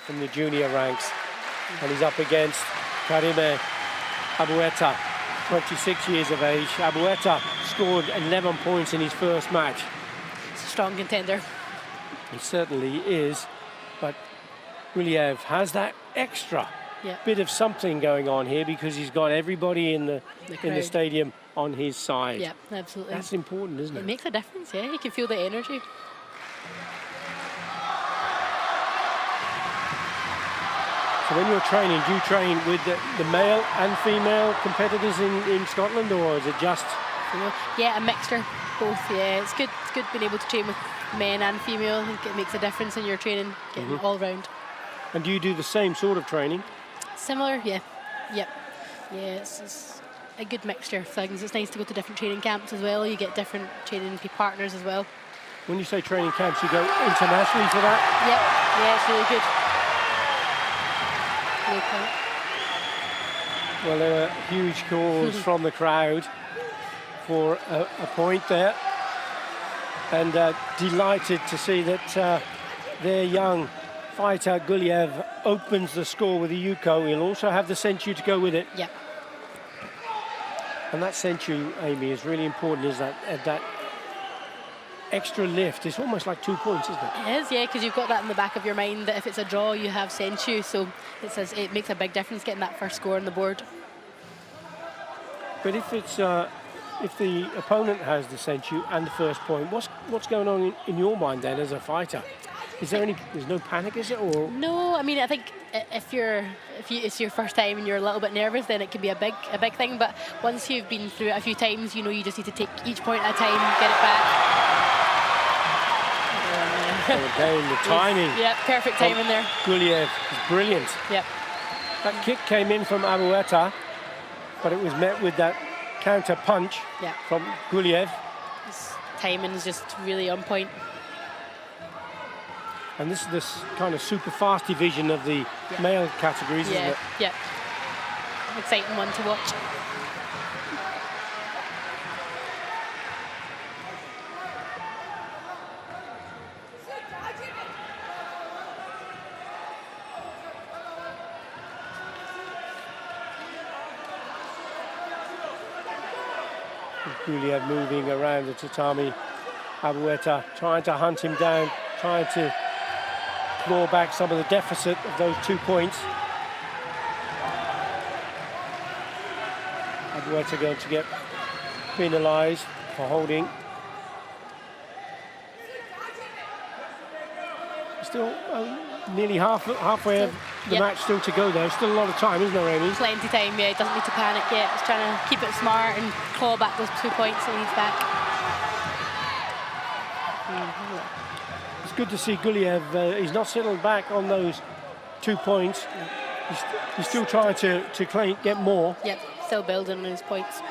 From the junior ranks, and he's up against Karime Aboeitta, 26 years of age. Aboeitta scored 11 points in his first match. It's a strong contender. He certainly is, but Guliyev has that extra bit of something going on here because he's got everybody in the stadium on his side. Yeah, absolutely. That's important, isn't it? It makes a difference, yeah. You can feel the energy. When you're training, do you train with the male and female competitors in Scotland, or is it just? Yeah, a mixture, both, yeah. It's good being able to train with men and female. I think it makes a difference in your training, getting all round. And do you do the same sort of training? Similar, yeah. Yep. Yeah, it's a good mixture of things. It's nice to go to different training camps as well. You get different training partners as well. When you say training camps, you go internationally for that? Yep. Yeah, it's really good. Well, there were huge calls from the crowd for a point there, and delighted to see that their young fighter Guliyev opens the score with a yuko. He'll also have the Senshu to go with it. Yep. And that Senshu, Amy, is really important. Is that that extra lift? It's almost like 2 points, isn't it? It is, yeah, because you've got that in the back of your mind that if it's a draw, you have Senshu, so it makes a big difference getting that first score on the board. But if it's if the opponent has the Senshu and the first point, what's going on in your mind then as a fighter? Is there any? There's no panic, is it? Or no, I mean, I think if it's your first time and you're a little bit nervous, then it can be a big thing. But once you've been through it a few times, you know you just need to take each point at a time, get it back. Again, the timing. Yeah, perfect timing there. Guliyev is brilliant. Yep. That kick came in from Aboeitta, but it was met with that counter punch from Guliyev. His timing is just really on point. And this is this kind of super fast division of the male categories, isn't it? Yeah. Exciting one to watch. Guliyev moving around the tatami. Aboeitta trying to hunt him down, trying to claw back some of the deficit of those 2 points. Aboeitta going to get penalised for holding. Still nearly halfway of the match still to go though. Still a lot of time, isn't there, Amy? Plenty time, yeah. It doesn't need to panic yet. It's trying to keep it smart and claw back those 2 points that he needs back. It's good to see Guliyev. He's not settled back on those 2 points. He's still trying to claim, get more. Yep, still building on his points.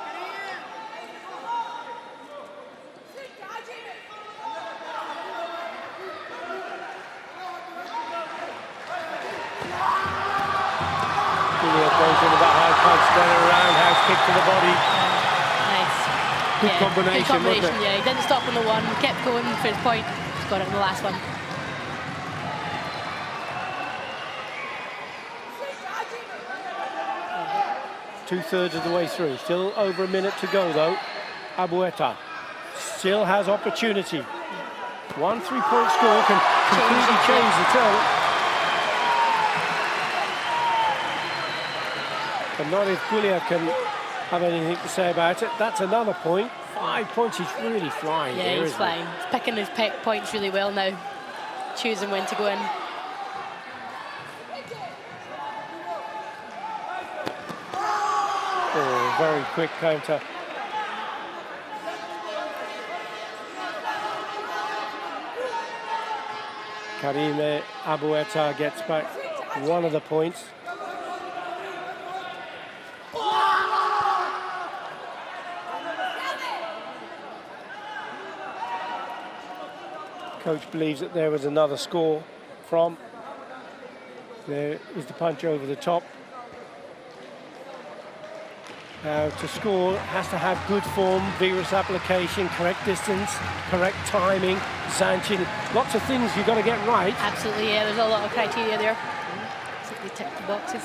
To the body. Nice. Good combination, wasn't it? Yeah, he didn't stop on the one, kept going for his point. He's got it on the last one. Two-thirds of the way through. Still over a minute to go, though. Aboeitta still has opportunity. One three-point score can completely change the total. But not if Guliyev can have anything to say about it. That's another point. 5 points, he's really flying. Yeah, he's flying. He's picking his points really well now. Choosing when to go in. Oh, very quick counter. Karime Aboeitta gets back one of the points. Coach believes that there was another score from. There is the punch over the top. Now, to score, has to have good form, vigorous application, correct distance, correct timing, Zanchin. Lots of things you've got to get right. Absolutely, yeah, there's a lot of criteria there. I think we ticked the boxes.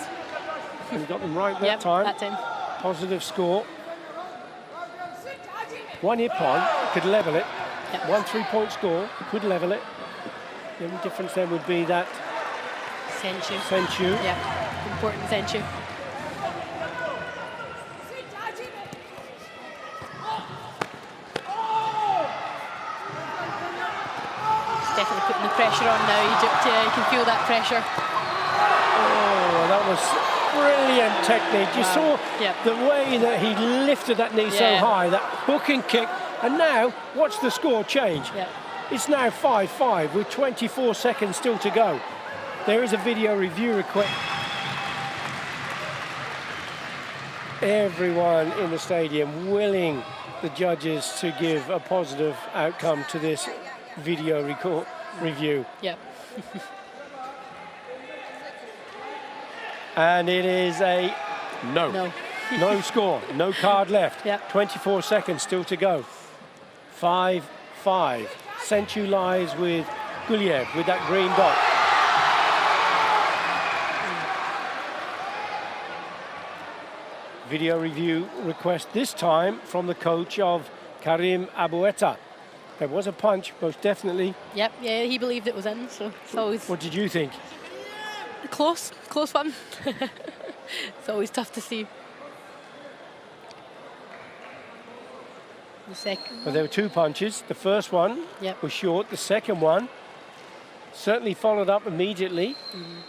And you got them right that time. That time. Positive score. One hit point could level it. Yep. 1 3-point score could level it. The only difference then would be that Senshu. Senshu. Yeah, important Senshu. Definitely putting the pressure on now. You can feel that pressure. Oh, that was brilliant technique. You saw the way that he lifted that knee so high, that hook and kick. And now, watch the score change. Yep. It's now 5-5 with 24 seconds still to go. There is a video review request. Everyone in the stadium willing the judges to give a positive outcome to this video review. Yep. And it is a no. No, no score, no card left. Yep. 24 seconds still to go. 5-5. Senshu lies with Guliyev with that green dot. Video review request this time from the coach of Karime Aboeitta. There was a punch, most definitely. Yep, yeah, he believed it was in, so it's always... What did you think? Close, close one. It's always tough to see. The second... Well, there were two punches. The first one was short. The second one certainly followed up immediately. Mm-hmm.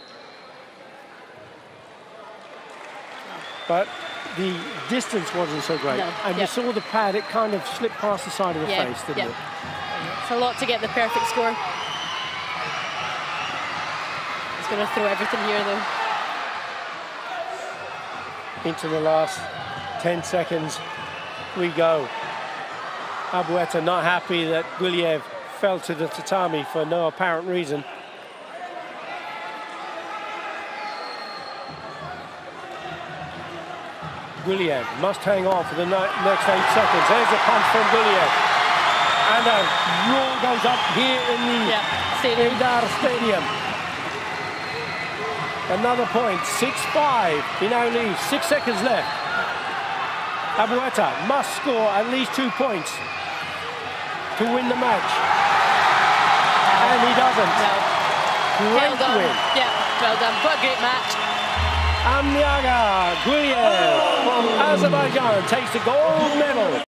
But... the distance wasn't so great. No, and you saw the pad, it kind of slipped past the side of the face, didn't it? It's a lot to get the perfect score. It's going to throw everything here, though. Into the last 10 seconds we go. Aboeitta not happy that Guliyev fell to the tatami for no apparent reason. Guliyev must hang on for the next 8 seconds. There's a punch from Guliyev. And a roar goes up here in the Eldar Stadium. Another point, 6-5. He now leaves, 6 seconds left. Aboeitta must score at least 2 points to win the match. And he doesn't. No. Great win. Yeah, well done. What a great match. Aminagha Guliyev from Azerbaijan takes the gold medal.